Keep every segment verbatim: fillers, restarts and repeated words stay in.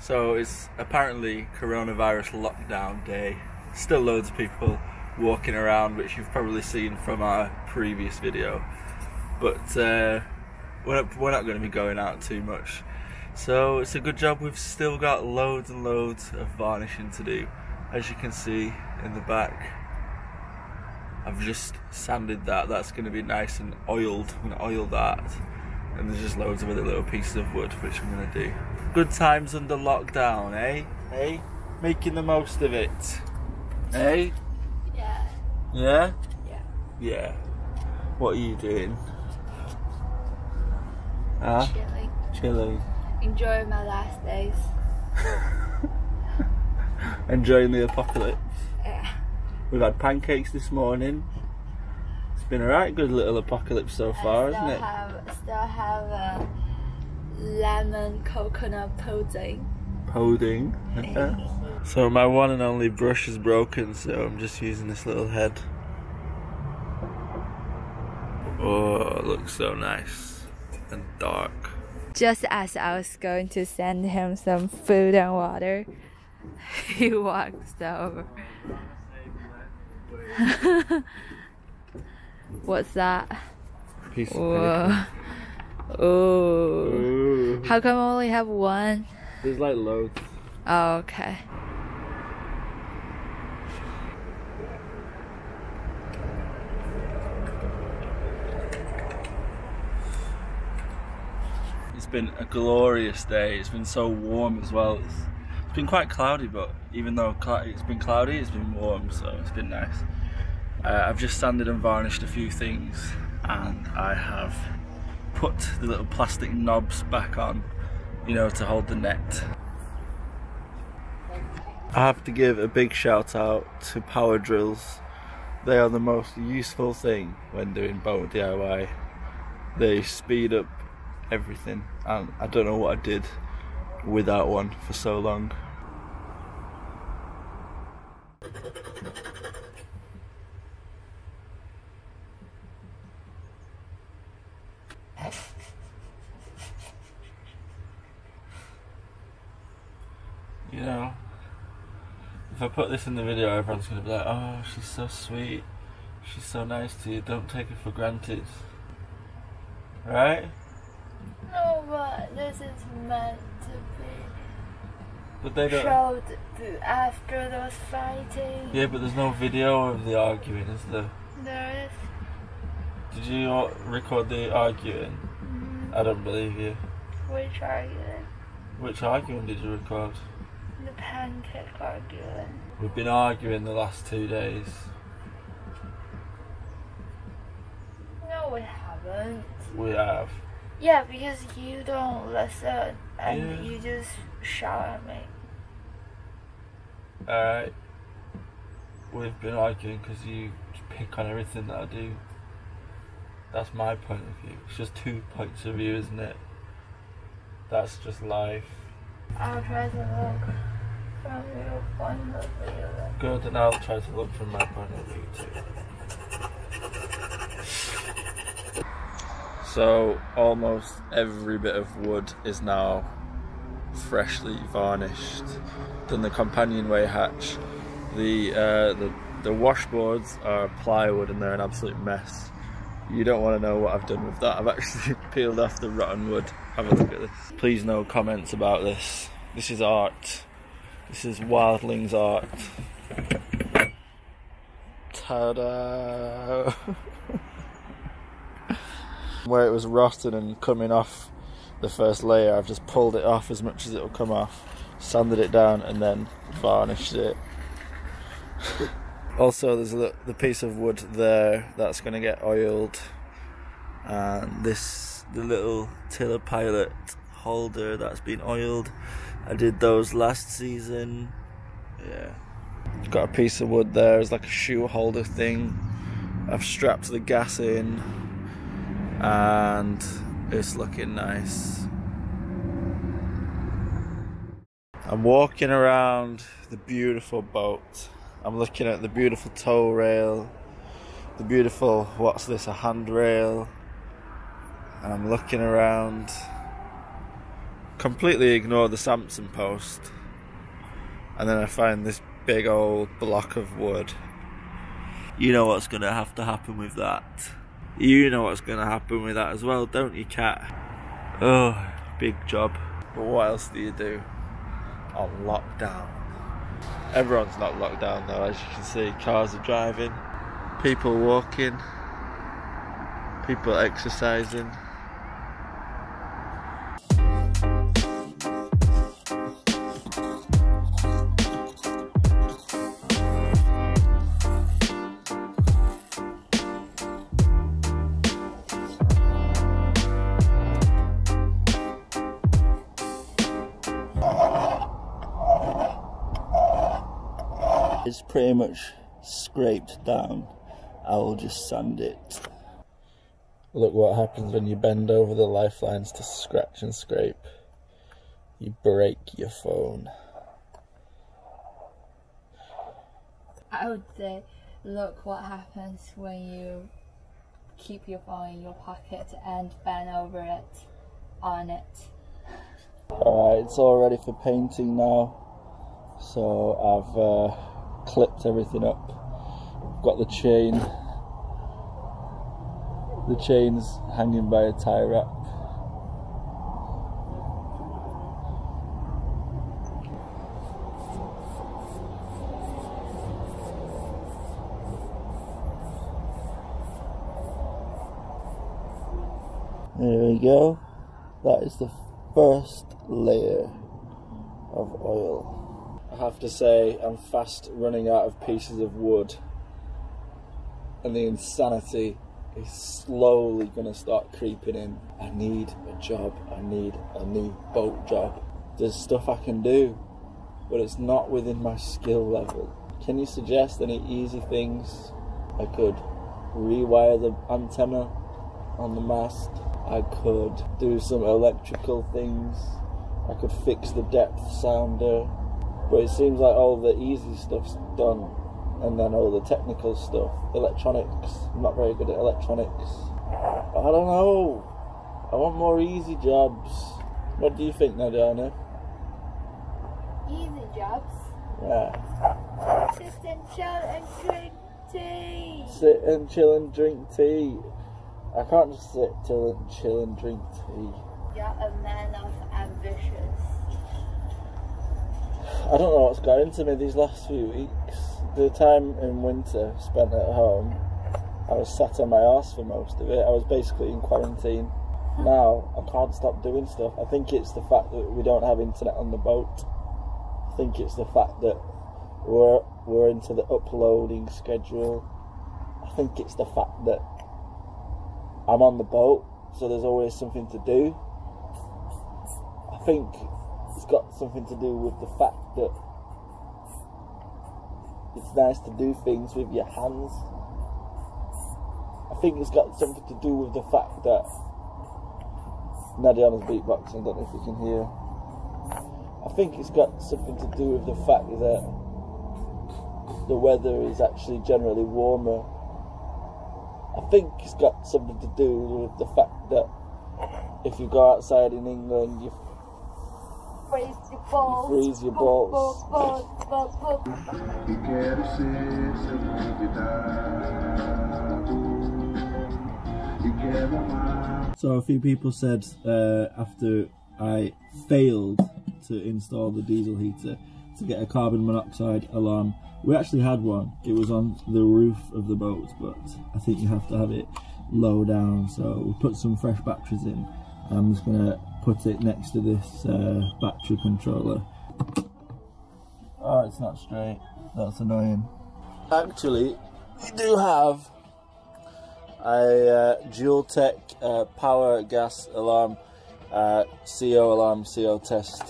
So it's apparently coronavirus lockdown day. Still loads of people walking around, which you've probably seen from our previous video. But uh, we're not, we're not going to be going out too much. So it's a good job we've still got loads and loads of varnishing to do. As you can see in the back, I've just sanded that. That's going to be nice and oiled. I'm going to oil that. And there's just loads of other little pieces of wood, which I'm going to do. Good times under lockdown, eh? Eh? Making the most of it. Eh? Yeah. Yeah? Yeah. Yeah. What are you doing? Huh? Chilling. Chilling. Enjoying my last days. Enjoying the apocalypse. Yeah. We've had pancakes this morning. It's been a right good little apocalypse so far, isn't it? I still have a lemon coconut pudding. Pudding? So my one and only brush is broken, so I'm just using this little head. Oh, it looks so nice and dark. Just as I was going to send him some food and water, he walks over. What's that? Piece of paper. Ooh. How come I only have one? There's like loads. Oh, okay. It's been a glorious day. It's been so warm as well. It's, it's been quite cloudy, but even though it's been cloudy, it's been warm, so it's been nice. Uh, I've just sanded and varnished a few things, and I have put the little plastic knobs back on, you know, to hold the net. I have to give a big shout out to power drills. They are the most useful thing when doing boat D I Y. They speed up everything, and I don't know what I did without one for so long. You know, if I put this in the video, everyone's going to be like, oh, she's so sweet, she's so nice to you, don't take her for granted. Right? No, but this is meant to be but they don't... showed after those fighting. Yeah, but there's no video of the arguing, is there? There is. Did you record the arguing? Mm-hmm. I don't believe you. Which arguing? Which arguing did you record? The pancake arguing. We've been arguing the last two days. No, we haven't. We have. Yeah, because you don't listen and yeah. You just shout at me. Alright. We've been arguing because you pick on everything that I do. That's my point of view. It's just two points of view, isn't it? That's just life. I'll try to look from your point of view. Good, and I'll try to look from my point of view too. So, almost every bit of wood is now freshly varnished. Done the companionway hatch. The, uh, the, the washboards are plywood and they're an absolute mess. You don't want to know what I've done with that. I've actually peeled off the rotten wood. Have a look at this. Please no comments about this. This is art. This is wildling's art. Ta-da! Where it was rotten and coming off the first layer, I've just pulled it off as much as it'll come off, sanded it down and then varnished it. Also, there's the, the piece of wood there that's going to get oiled, and this, the little tiller pilot holder that's been oiled. I did those last season. Yeah. Got a piece of wood there, it's like a shoe holder thing. I've strapped the gas in, and it's looking nice. I'm walking around the beautiful boat. I'm looking at the beautiful tow rail, the beautiful, what's this, a handrail, and I'm looking around completely ignore the Samson post, and then I find this big old block of wood. You know what's gonna have to happen with that. You know what's gonna happen with that as well, don't you, cat? Oh, big job. But what else do you do on lockdown? Everyone's not locked down though, as you can see. Cars are driving, people walking, people exercising. It's pretty much scraped down. I'll just sand it. Look what happens when you bend over the lifelines to scratch and scrape. You break your phone. I would say, look what happens when you keep your phone in your pocket and bend over it, on it. Alright, it's all ready for painting now. So I've... Uh, clipped everything up. I've got the chain. The chain's hanging by a tie wrap. There we go. That is the first layer of oil. I have to say, I'm fast running out of pieces of wood, and the insanity is slowly gonna start creeping in. I need a job, I need a new boat job. There's stuff I can do, but it's not within my skill level. Can you suggest any easy things? I could rewire the antenna on the mast, I could do some electrical things, I could fix the depth sounder. But it seems like all the easy stuff's done, and then all the technical stuff. Electronics, I'm not very good at electronics. I don't know. I want more easy jobs. What do you think, Nadana? Easy jobs? Yeah. Sit and chill and drink tea. Sit and chill and drink tea. I can't just sit till and chill and drink tea. You're a man of ambition. I don't know what's got into me these last few weeks. The time in winter spent at home, I was sat on my arse for most of it. I was basically in quarantine. Now, I can't stop doing stuff. I think it's the fact that we don't have internet on the boat. I think it's the fact that we're, we're into the uploading schedule. I think it's the fact that I'm on the boat, so there's always something to do. I think it's got something to do with the fact that it's nice to do things with your hands. I think it's got something to do with the fact that Nadana's beatboxing, I don't know if you can hear. I think it's got something to do with the fact that the weather is actually generally warmer. I think it's got something to do with the fact that if you go outside in England, you freeze your balls. You freeze your balls. Balls, balls, balls, balls, balls. So a few people said uh, after I failed to install the diesel heater to get a carbon monoxide alarm. We actually had one. It was on the roof of the boat, but I think you have to have it low down. So we put some fresh batteries in. I'm just gonna put it next to this uh, battery controller. Oh, it's not straight. That's annoying. Actually, we do have a uh, Dualtech uh, power gas alarm, uh, C O alarm, C O test.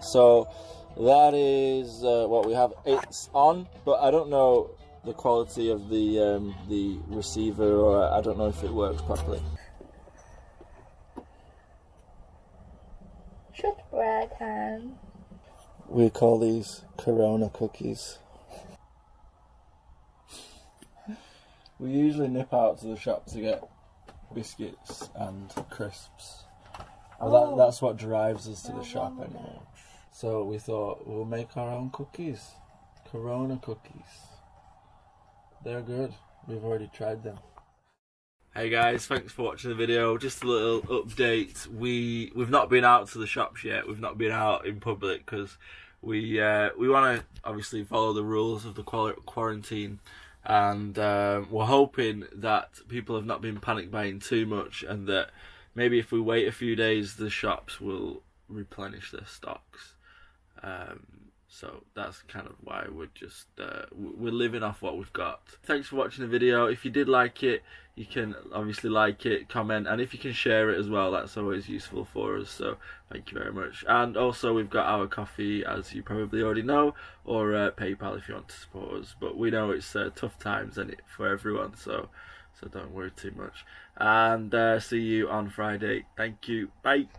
So that is uh, what we have. It's on, but I don't know the quality of the um, the receiver, or I don't know if it works properly. Shortbread ham. We call these Corona cookies. We usually nip out to the shop to get biscuits and crisps. Well, oh. that, that's what drives us to the shop anyway. So we thought we'll make our own cookies. Corona cookies. They're good. We've already tried them. Hey guys, thanks for watching the video. Just a little update. We we've not been out to the shops yet. We've not been out in public because we uh, we want to obviously follow the rules of the quarantine, and uh, we're hoping that people have not been panic buying too much, and that maybe if we wait a few days, the shops will replenish their stocks. Um, so that's kind of why we're just uh, we're living off what we've got. Thanks for watching the video. If you did like it, you can obviously like it, comment, and if you can share it as well, that's always useful for us. So thank you very much. And also we've got our Ko-fi, as you probably already know, or uh, PayPal if you want to support us. But we know it's uh, tough times and it for everyone, so so don't worry too much. And uh, see you on Friday. Thank you. Bye.